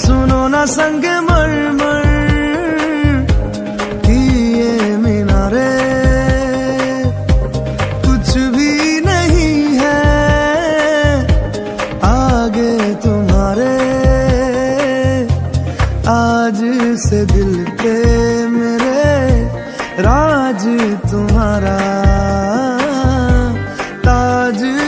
सुनो ना संगमरमर की ये मीनारे, कुछ भी नहीं है आगे तुम्हारे। आज से दिल पे मेरे राज तुम्हारा ताज।